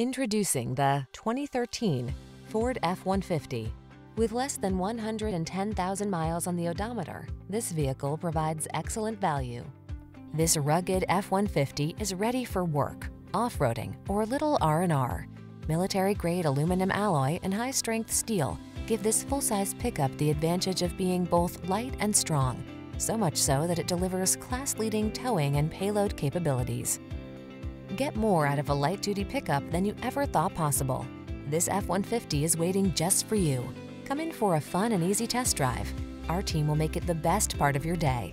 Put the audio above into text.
Introducing the 2013 Ford F-150. With less than 110,000 miles on the odometer, this vehicle provides excellent value. This rugged F-150 is ready for work, off-roading, or little R&R. Military-grade aluminum alloy and high-strength steel give this full-size pickup the advantage of being both light and strong, so much so that it delivers class-leading towing and payload capabilities. Get more out of a light-duty pickup than you ever thought possible. This F-150 is waiting just for you. Come in for a fun and easy test drive. Our team will make it the best part of your day.